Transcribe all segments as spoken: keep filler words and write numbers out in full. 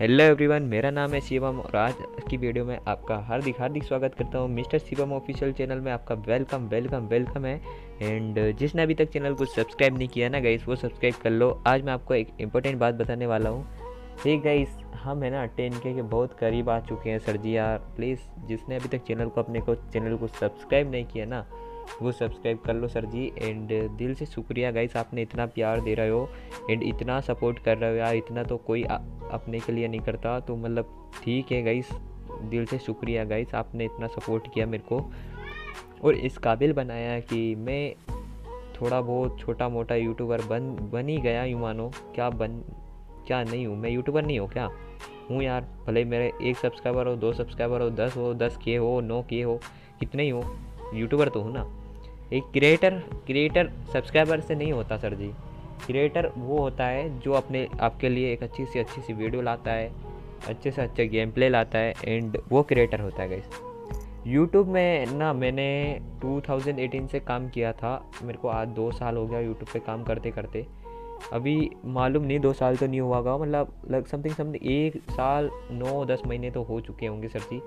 Hello everyone, मेरा नाम है शिवम और आज की वीडियो में आपका हार्दिक हार्दिक स्वागत करता हूँ। मिस्टर शिवम ऑफिशियल चैनल में आपका वेलकम वेलकम वेलकम है। एंड जिसने अभी तक चैनल को सब्सक्राइब नहीं किया ना गाइस, वो सब्सक्राइब कर लो। आज मैं आपको एक इम्पोर्टेंट बात बताने वाला हूँ। ठीक गाइस, हम है ना टेन के बहुत करीब आ चुके हैं सर जी। यार प्लीज़, जिसने अभी तक चैनल को अपने को चैनल को सब्सक्राइब नहीं किया ना, वो सब्सक्राइब कर लो सर जी। एंड दिल से शुक्रिया गाइस, आपने इतना प्यार दे रहे हो एंड इतना सपोर्ट कर रहे हो। यार इतना तो कोई आ, अपने के लिए नहीं करता, तो मतलब ठीक है गाइस, दिल से शुक्रिया गाइस, आपने इतना सपोर्ट किया मेरे को और इस काबिल बनाया कि मैं थोड़ा बहुत छोटा मोटा यूट्यूबर बन बन ही गया। यूँ मानो क्या बन क्या नहीं हूँ मैं, यूट्यूबर नहीं हूँ क्या हूँ यार। भले मेरे एक सब्सक्राइबर हो, दो सब्सक्राइबर हो, दस हो, दस के हो, नौ के हो, कितने ही हो, यूट्यूबर तो हूँ ना। एक क्रिएटर क्रिएटर सब्सक्राइबर से नहीं होता सर जी। क्रिएटर वो होता है जो अपने आपके लिए एक अच्छी से अच्छी सी वीडियो लाता है, अच्छे से अच्छे गेम प्ले लाता है, एंड वो क्रिएटर होता है गाइस। यूट्यूब में ना मैंने दो हज़ार अठारह से काम किया था। मेरे को आज दो साल हो गया यूट्यूब पे काम करते करते। अभी मालूम नहीं, दो साल तो नहीं हुआ होगा, मतलब लग समथिंग समथिंग एक साल नौ दस महीने तो हो चुके होंगे सर जी।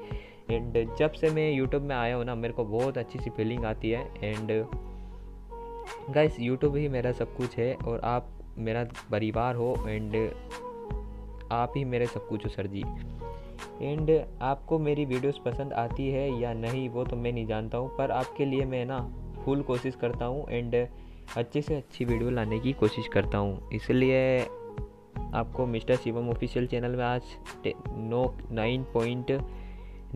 एंड जब से मैं यूट्यूब में आया हूँ ना, मेरे को बहुत अच्छी सी फीलिंग आती है। एंड गाइस यूट्यूब ही मेरा सब कुछ है और आप मेरा परिवार हो एंड आप ही मेरे सब कुछ हो सर जी। एंड आपको मेरी वीडियोस पसंद आती है या नहीं वो तो मैं नहीं जानता हूँ, पर आपके लिए मैं ना फुल कोशिश करता हूँ एंड अच्छे से अच्छी वीडियो लाने की कोशिश करता हूँ। इसलिए आपको मिस्टर शिवम ऑफिशियल चैनल में आज नौ नाइन पॉइंट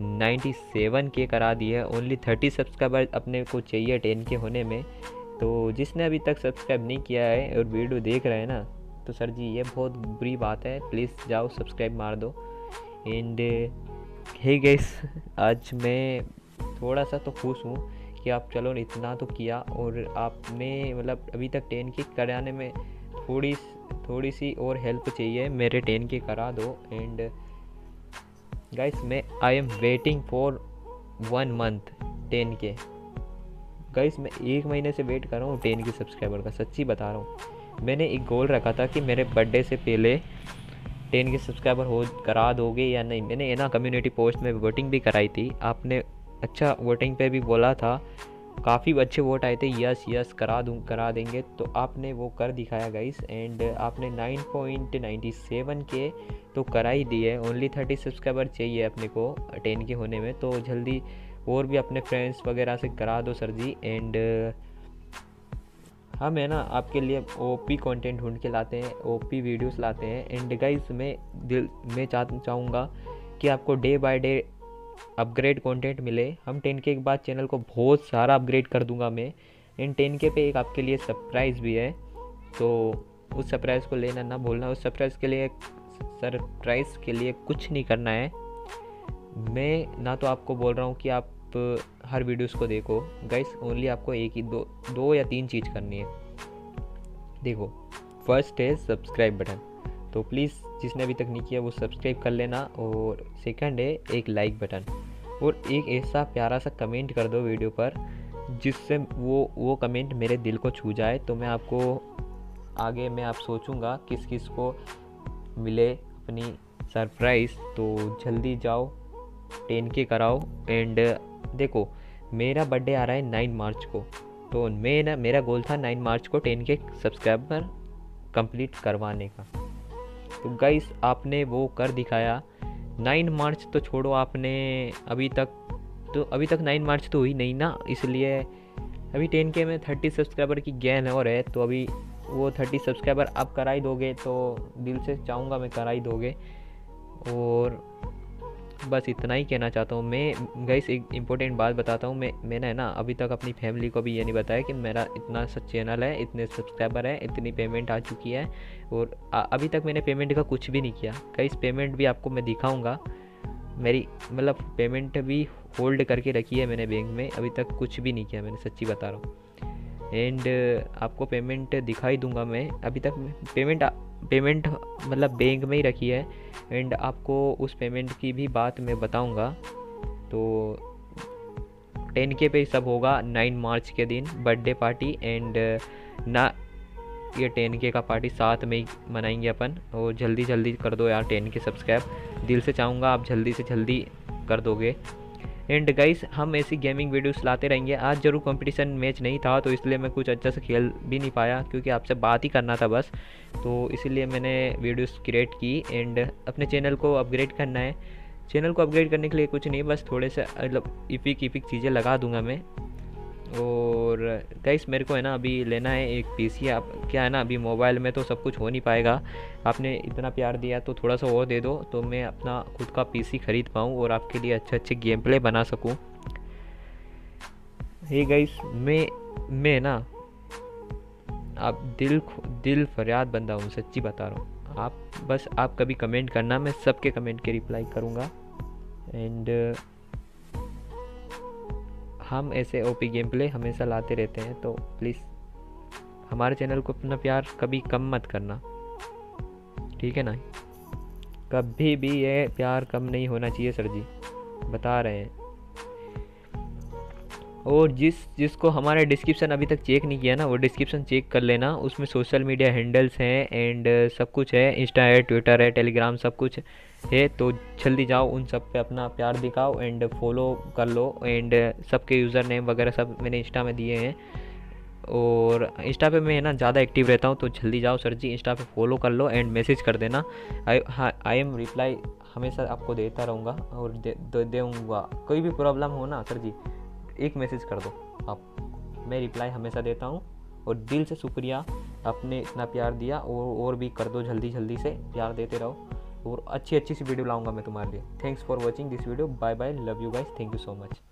नाइन्टी सेवन के करा दी है। ओनली थर्टी सब्सक्राइबर अपने को चाहिए टेन के होने में। तो जिसने अभी तक सब्सक्राइब नहीं किया है और वीडियो देख रहे हैं ना, तो सर जी ये बहुत बुरी बात है, प्लीज़ जाओ सब्सक्राइब मार दो। एंड हे गाइस, आज मैं थोड़ा सा तो खुश हूँ कि आप चलो इतना तो किया और आपने मतलब अभी तक टेन के कराने में थोड़ी थोड़ी सी और हेल्प चाहिए, मेरे टेन के करा दो। एंड गाइस मैं I am waiting for one month ten K. Guys मैं एक महीने से वेट कर रहा हूँ टेन के सब्सक्राइबर का, सच्ची बता रहा हूँ। मैंने एक गोल रखा था कि मेरे बर्थडे से पहले टेन के सब्सक्राइबर हो करा दोगे या नहीं। मैंने ना कम्युनिटी पोस्ट में वोटिंग भी कराई थी, आपने अच्छा वोटिंग पे भी बोला था, काफ़ी अच्छे वोट आए थे, यस यस करा दूँ करा देंगे, तो आपने वो कर दिखाया गाइस। एंड आपने nine point nine seven K तो करा ही दिए। ओनली थर्टी सब्सक्राइबर चाहिए अपने को टेन के होने में, तो जल्दी और भी अपने फ्रेंड्स वगैरह से करा दो सर जी। एंड हम है ना आपके लिए ओपी कंटेंट ढूंढ के लाते हैं, ओपी वीडियोस लाते हैं। एंड गाइस मैं दिल मैं चाहूँगा कि आपको day by day upgrade content मिले। हम टेन के बाद चैनल को बहुत सारा अपग्रेड कर दूंगा मैं। एंड टेन के पे एक आपके लिए सरप्राइज़ भी है, तो उस सरप्राइज़ को लेना ना भूलना। उस सरप्राइज़ के लिए सरप्राइज़ के लिए कुछ नहीं करना है। मैं ना तो आपको बोल रहा हूँ कि आप हर वीडियोस को देखो गाइस, ओनली आपको एक ही दो दो या तीन चीज़ करनी है। देखो, फर्स्ट है सब्सक्राइब बटन, तो प्लीज़ जिसने अभी तक नहीं किया वो सब्सक्राइब कर लेना। और सेकंड है एक लाइक बटन, और एक ऐसा प्यारा सा कमेंट कर दो वीडियो पर जिससे वो वो कमेंट मेरे दिल को छू जाए। तो मैं आपको आगे मैं आप सोचूंगा किस किस को मिले अपनी सरप्राइज़। तो जल्दी जाओ टेन के कराओ। एंड देखो मेरा बर्थडे आ रहा है नाइन मार्च को, तो मैं ना मेरा गोल था नाइन मार्च को टेन के सब्सक्राइबर कंप्लीट करवाने का। तो गाइस आपने वो कर दिखाया। नाइन मार्च तो छोड़ो, आपने अभी तक तो अभी तक नाइन मार्च तो हुई नहीं ना, इसलिए अभी टेन के में थर्टी सब्सक्राइबर की गेन और है। तो अभी वो थर्टी सब्सक्राइबर आप करा ही दोगे, तो दिल से चाहूँगा मैं करा ही दोगे। और बस इतना ही कहना चाहता हूँ मैं। गाइस एक इम्पोर्टेंट बात बताता हूँ मैं मैंने ना अभी तक अपनी फैमिली को भी ये नहीं बताया कि मेरा इतना सा चैनल है, इतने सब्सक्राइबर है, इतनी पेमेंट आ चुकी है। और आ, अभी तक मैंने पेमेंट का कुछ भी नहीं किया गाइस। पेमेंट भी आपको मैं दिखाऊंगा, मेरी मतलब पेमेंट भी होल्ड करके रखी है मैंने बैंक में, अभी तक कुछ भी नहीं किया मैंने, सच्ची बता रहा हूँ। एंड आपको पेमेंट दिखाई दूंगा मैं। अभी तक पेमेंट पेमेंट मतलब बैंक में ही रखी है, एंड आपको उस पेमेंट की भी बात मैं बताऊंगा। तो टेन के पे सब होगा नाइन मार्च के दिन बर्थडे पार्टी। एंड ना बाकी है टेन के का पार्टी साथ में ही मनाएंगे अपन। और जल्दी जल्दी कर दो यार टेन के सब्सक्राइब, दिल से चाहूँगा आप जल्दी से जल्दी कर दोगे। एंड गाइस हम ऐसी गेमिंग वीडियोस लाते रहेंगे। आज जरूर कंपटीशन मैच नहीं था तो इसलिए मैं कुछ अच्छा से खेल भी नहीं पाया, क्योंकि आपसे बात ही करना था बस, तो इसीलिए मैंने वीडियोस क्रिएट की। एंड अपने चैनल को अपग्रेड करना है, चैनल को अपग्रेड करने के लिए कुछ नहीं, बस थोड़े से मतलब इपिक इपिक चीज़ें लगा दूंगा मैं। और गाइस मेरे को है ना अभी लेना है एक पीसी। आप क्या है ना अभी मोबाइल में तो सब कुछ हो नहीं पाएगा, आपने इतना प्यार दिया तो थोड़ा सा और दे दो तो मैं अपना खुद का पीसी खरीद पाऊँ और आपके लिए अच्छे अच्छे गेम प्ले बना सकूँ। ये गाइस मैं मैं ना आप दिल दिल फरियाद बंदा हूँ, सच्ची बता रहा हूँ। आप बस आप कभी कमेंट करना, मैं सबके कमेंट के रिप्लाई करूँगा। एंड हम ऐसे ओपी गेम प्ले हमेशा लाते रहते हैं, तो प्लीज़ हमारे चैनल को अपना प्यार कभी कम मत करना, ठीक है ना? कभी भी ये प्यार कम नहीं होना चाहिए सर जी, बता रहे हैं। और जिस जिसको हमारे डिस्क्रिप्शन अभी तक चेक नहीं किया ना, वो डिस्क्रिप्शन चेक कर लेना, उसमें सोशल मीडिया हैंडल्स हैं एंड सब कुछ है, इंस्टा है, ट्विटर है, टेलीग्राम सब कुछ है। तो जल्दी जाओ उन सब पे अपना प्यार दिखाओ एंड फॉलो कर लो। एंड सबके यूज़र नेम वगैरह सब मैंने इंस्टा में दिए हैं, और इंस्टा पे मैं है ना ज़्यादा एक्टिव रहता हूँ, तो जल्दी जाओ सर जी इंस्टा पे फॉलो कर लो एंड मैसेज कर देना। आई हाँ आई एम रिप्लाई हमेशा आपको देता रहूँगा और दे दूँगा। कोई भी प्रॉब्लम हो ना सर जी, एक मैसेज कर दो आप, मैं रिप्लाई हमेशा देता हूँ। और दिल से शुक्रिया, आपने इतना प्यार दिया, और और भी कर दो जल्दी जल्दी से, प्यार देते रहो और अच्छी अच्छी सी वीडियो लाऊंगा मैं तुम्हारे लिए। Thanks for watching this video, bye bye, love you guys, thank you so much.